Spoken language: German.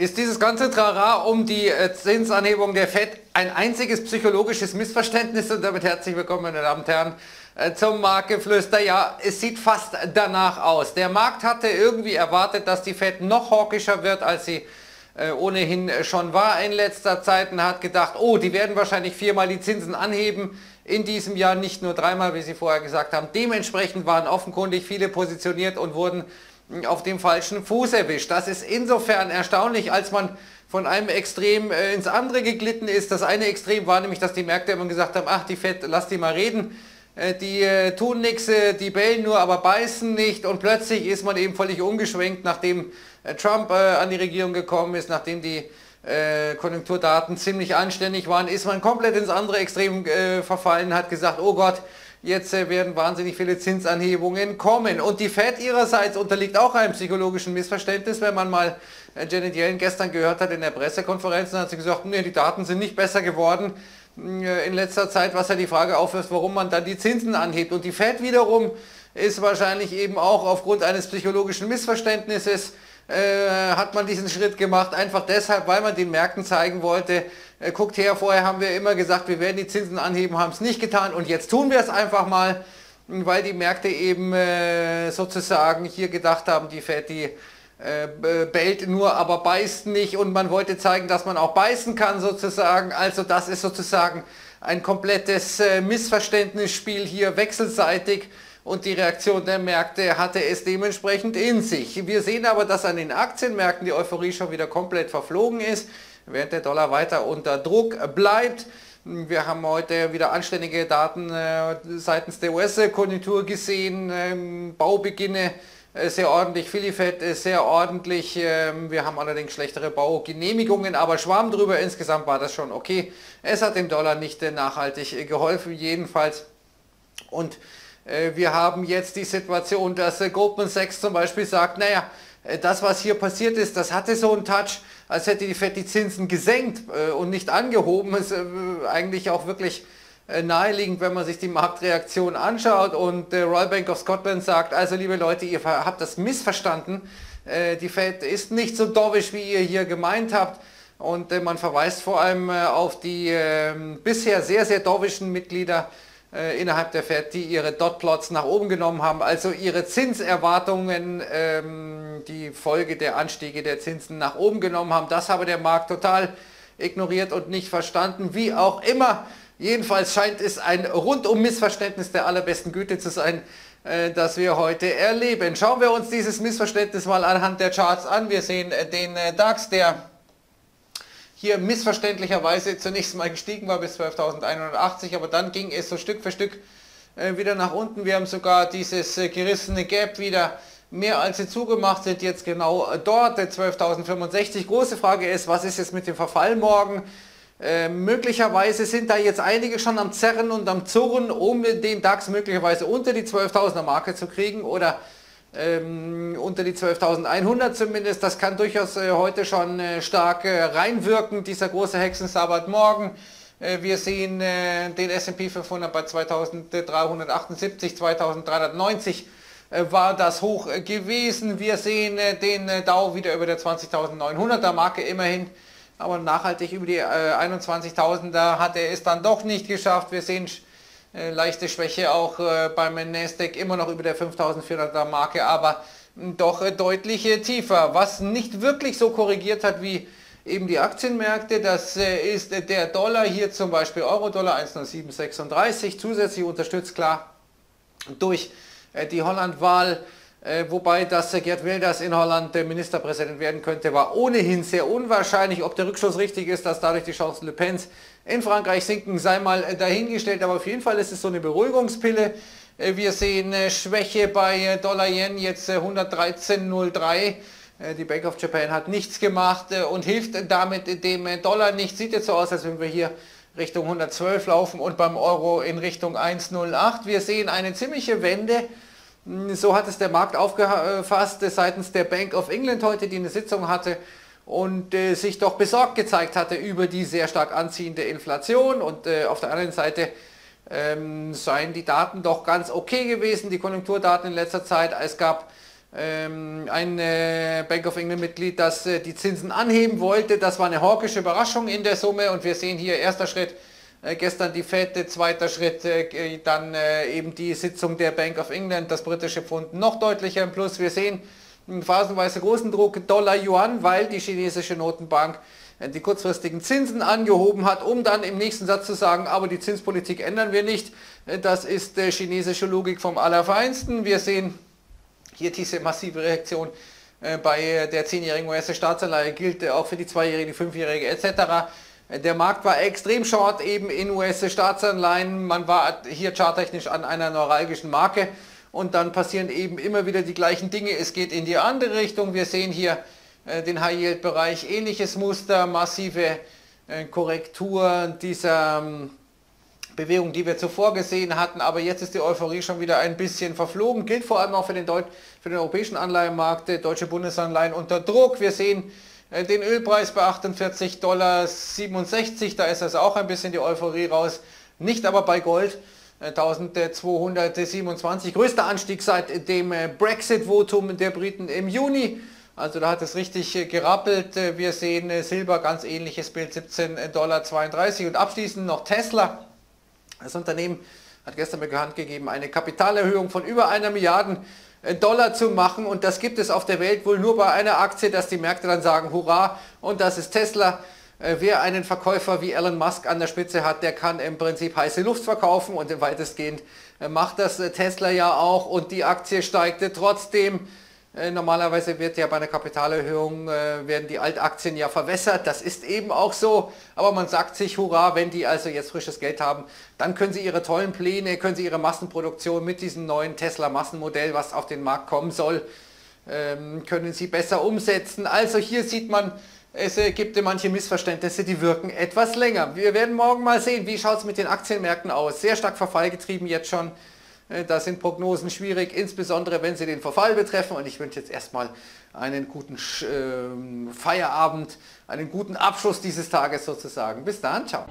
Ist dieses ganze Trara um die Zinsanhebung der FED ein einziges psychologisches Missverständnis? Und damit herzlich willkommen, meine Damen und Herren, zum Marktgeflüster. Ja, es sieht fast danach aus. Der Markt hatte irgendwie erwartet, dass die FED noch hawkischer wird, als sie ohnehin schon war in letzter Zeit, und hat gedacht, oh, die werden wahrscheinlich viermal die Zinsen anheben in diesem Jahr, nicht nur dreimal, wie sie vorher gesagt haben. Dementsprechend waren offenkundig viele positioniert und wurden auf dem falschen Fuß erwischt. Das ist insofern erstaunlich, als man von einem Extrem ins andere geglitten ist. Das eine Extrem war nämlich, dass die Märkte immer gesagt haben, ach, die FED, lass die mal reden, die tun nichts, die bellen nur, aber beißen nicht. Und plötzlich ist man eben völlig umgeschwenkt, nachdem Trump an die Regierung gekommen ist, nachdem die Konjunkturdaten ziemlich anständig waren, ist man komplett ins andere Extrem verfallen, hat gesagt, oh Gott, jetzt werden wahnsinnig viele Zinsanhebungen kommen. Und die FED ihrerseits unterliegt auch einem psychologischen Missverständnis. Wenn man mal Janet Yellen gestern gehört hat in der Pressekonferenz, dann hat sie gesagt, nee, die Daten sind nicht besser geworden in letzter Zeit, was ja die Frage aufwirft, warum man dann die Zinsen anhebt. Und die FED wiederum ist wahrscheinlich eben auch aufgrund eines psychologischen Missverständnisses, hat man diesen Schritt gemacht, einfach deshalb, weil man den Märkten zeigen wollte, guckt her, vorher haben wir immer gesagt, wir werden die Zinsen anheben, haben es nicht getan und jetzt tun wir es einfach mal, weil die Märkte eben sozusagen hier gedacht haben, die FED, die bellt nur, aber beißt nicht, und man wollte zeigen, dass man auch beißen kann sozusagen. Also das ist sozusagen ein komplettes Missverständnisspiel hier wechselseitig. Und die Reaktion der Märkte hatte es dementsprechend in sich. Wir sehen aber, dass an den Aktienmärkten die Euphorie schon wieder komplett verflogen ist, während der Dollar weiter unter Druck bleibt. Wir haben heute wieder anständige Daten seitens der US-Konjunktur gesehen, Baubeginne sehr ordentlich, Filifed ist sehr ordentlich, wir haben allerdings schlechtere Baugenehmigungen, aber Schwarm drüber, insgesamt war das schon okay. Es hat dem Dollar nicht nachhaltig geholfen, jedenfalls. Und wir haben jetzt die Situation, dass Goldman Sachs zum Beispiel sagt, naja, das, was hier passiert ist, das hatte so einen Touch, als hätte die FED die Zinsen gesenkt und nicht angehoben. Das ist eigentlich auch wirklich naheliegend, wenn man sich die Marktreaktion anschaut. Und Royal Bank of Scotland sagt, also liebe Leute, ihr habt das missverstanden. Die FED ist nicht so dovish, wie ihr hier gemeint habt. Und man verweist vor allem auf die bisher sehr, sehr dovischen Mitglieder innerhalb der FED, die ihre Dotplots nach oben genommen haben, also ihre Zinserwartungen, die Folge der Anstiege der Zinsen nach oben genommen haben. Das habe der Markt total ignoriert und nicht verstanden, wie auch immer. Jedenfalls scheint es ein rundum Missverständnis der allerbesten Güte zu sein, das wir heute erleben. Schauen wir uns dieses Missverständnis mal anhand der Charts an. Wir sehen den DAX, der hier missverständlicherweise zunächst mal gestiegen war bis 12.180, aber dann ging es so Stück für Stück wieder nach unten. Wir haben sogar dieses gerissene Gap wieder mehr als sie zugemacht, sind jetzt genau dort, 12.065. Große Frage ist, was ist jetzt mit dem Verfall morgen? Möglicherweise sind da jetzt einige schon am Zerren und am Zurren, um den DAX möglicherweise unter die 12.000er Marke zu kriegen oder unter die 12.100 zumindest. Das kann durchaus heute schon stark reinwirken, dieser große Hexensabbat morgen. Wir sehen den S&P 500 bei 2.378, 2.390 war das Hoch gewesen. Wir sehen den Dow wieder über der 20.900er Marke immerhin, aber nachhaltig über die 21.000er hat er es dann doch nicht geschafft. Wir sehen leichte Schwäche auch beim Nasdaq, immer noch über der 5400er Marke, aber doch deutlich tiefer. Was nicht wirklich so korrigiert hat wie eben die Aktienmärkte, das ist der Dollar, hier zum Beispiel Euro-Dollar 1,0736, zusätzlich unterstützt klar durch die Holland-Wahl, wobei, dass Geert Wilders in Holland Ministerpräsident werden könnte, war ohnehin sehr unwahrscheinlich. Ob der Rückschluss richtig ist, dass dadurch die Chancen Le Pens in Frankreich sinken, sei mal dahingestellt, aber auf jeden Fall ist es so eine Beruhigungspille. Wir sehen Schwäche bei Dollar-Yen, jetzt 113,03. Die Bank of Japan hat nichts gemacht und hilft damit dem Dollar nicht. Sieht jetzt so aus, als wenn wir hier Richtung 112 laufen und beim Euro in Richtung 1,08. Wir sehen eine ziemliche Wende. So hat es der Markt aufgefasst seitens der Bank of England heute, die eine Sitzung hatte und sich doch besorgt gezeigt hatte über die sehr stark anziehende Inflation. Und auf der anderen Seite seien die Daten doch ganz okay gewesen, die Konjunkturdaten in letzter Zeit. Es gab ein Bank of England Mitglied, das die Zinsen anheben wollte. Das war eine hawkische Überraschung in der Summe und wir sehen hier erster Schritt gestern die Fed, zweiter Schritt dann eben die Sitzung der Bank of England, das britische Pfund noch deutlicher im Plus. Wir sehen phasenweise großen Druck Dollar Yuan, weil die chinesische Notenbank die kurzfristigen Zinsen angehoben hat, um dann im nächsten Satz zu sagen, aber die Zinspolitik ändern wir nicht. Das ist chinesische Logik vom Allerfeinsten. Wir sehen hier diese massive Reaktion bei der 10-jährigen US-Staatsanleihe, gilt auch für die 2-jährige, die 5-jährige etc. Der Markt war extrem short eben in US-Staatsanleihen. Man war hier charttechnisch an einer neuralgischen Marke und dann passieren eben immer wieder die gleichen Dinge. Es geht in die andere Richtung. Wir sehen hier den High-Yield-Bereich, ähnliches Muster, massive Korrektur dieser Bewegung, die wir zuvor gesehen hatten, aber jetzt ist die Euphorie schon wieder ein bisschen verflogen, gilt vor allem auch für den europäischen Anleihenmarkt, deutsche Bundesanleihen unter Druck. Wir sehen den Ölpreis bei 48,67 Dollar, da ist also auch ein bisschen die Euphorie raus, nicht aber bei Gold, 1227, größter Anstieg seit dem Brexit-Votum der Briten im Juni. Also da hat es richtig gerappelt. Wir sehen Silber, ganz ähnliches Bild, 17,32 Dollar. Und abschließend noch Tesla. Das Unternehmen hat gestern bekannt gegeben, eine Kapitalerhöhung von über $1 Milliarden zu machen. Und das gibt es auf der Welt wohl nur bei einer Aktie, dass die Märkte dann sagen, hurra, und das ist Tesla. Wer einen Verkäufer wie Elon Musk an der Spitze hat, der kann im Prinzip heiße Luft verkaufen. Und weitestgehend macht das Tesla ja auch. Und die Aktie steigte trotzdem. Normalerweise wird ja bei einer Kapitalerhöhung werden die Altaktien ja verwässert, das ist eben auch so, aber man sagt sich hurra, wenn die also jetzt frisches Geld haben, dann können sie ihre tollen Pläne, können sie ihre Massenproduktion mit diesem neuen Tesla-Massenmodell, was auf den Markt kommen soll, können sie besser umsetzen. Also hier sieht man, es gibt manche Missverständnisse, die wirken etwas länger. Wir werden morgen mal sehen, wie schaut es mit den Aktienmärkten aus, sehr stark verfallgetrieben jetzt schon. Da sind Prognosen schwierig, insbesondere wenn sie den Verfall betreffen. Und ich wünsche jetzt erstmal einen guten Feierabend, einen guten Abschluss dieses Tages sozusagen. Bis dann, ciao.